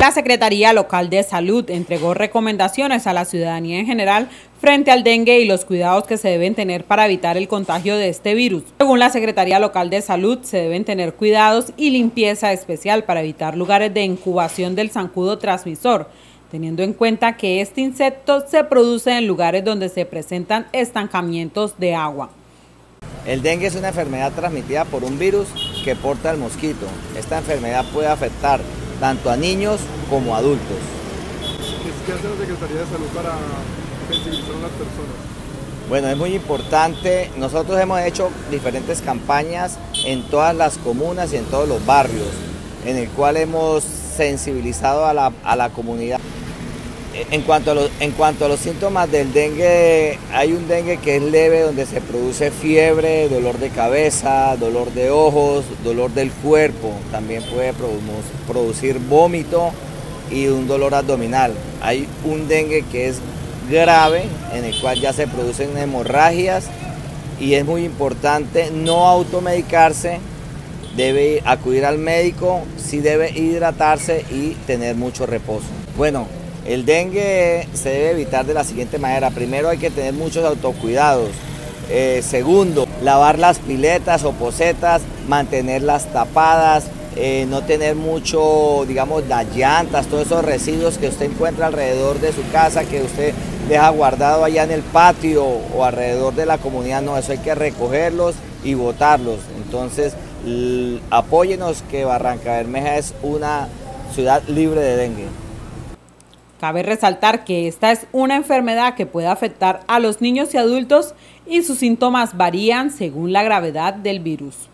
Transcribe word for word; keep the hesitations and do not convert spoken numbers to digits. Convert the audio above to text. La Secretaría Local de Salud entregó recomendaciones a la ciudadanía en general frente al dengue y los cuidados que se deben tener para evitar el contagio de este virus. Según la Secretaría Local de Salud, se deben tener cuidados y limpieza especial para evitar lugares de incubación del zancudo transmisor, teniendo en cuenta que este insecto se produce en lugares donde se presentan estancamientos de agua. El dengue es una enfermedad transmitida por un virus que porta el mosquito. Esta enfermedad puede afectar tanto a niños como a adultos. ¿Qué hace la Secretaría de Salud para sensibilizar a las personas? Bueno, es muy importante. Nosotros hemos hecho diferentes campañas en todas las comunas y en todos los barrios, en el cual hemos sensibilizado a la, a la comunidad. En cuanto a los, en cuanto a los síntomas del dengue, hay un dengue que es leve, donde se produce fiebre, dolor de cabeza, dolor de ojos, dolor del cuerpo, también puede producir vómito y un dolor abdominal. Hay un dengue que es grave, en el cual ya se producen hemorragias y es muy importante no automedicarse, debe acudir al médico, sí debe hidratarse y tener mucho reposo. Bueno, el dengue se debe evitar de la siguiente manera. Primero, hay que tener muchos autocuidados. Eh, segundo, lavar las piletas o pocetas, mantenerlas tapadas, eh, no tener mucho, digamos, las llantas, todos esos residuos que usted encuentra alrededor de su casa, que usted deja guardado allá en el patio o alrededor de la comunidad. No, eso hay que recogerlos y botarlos. Entonces, apóyenos que Barrancabermeja es una ciudad libre de dengue. Cabe resaltar que esta es una enfermedad que puede afectar a los niños y adultos y sus síntomas varían según la gravedad del virus.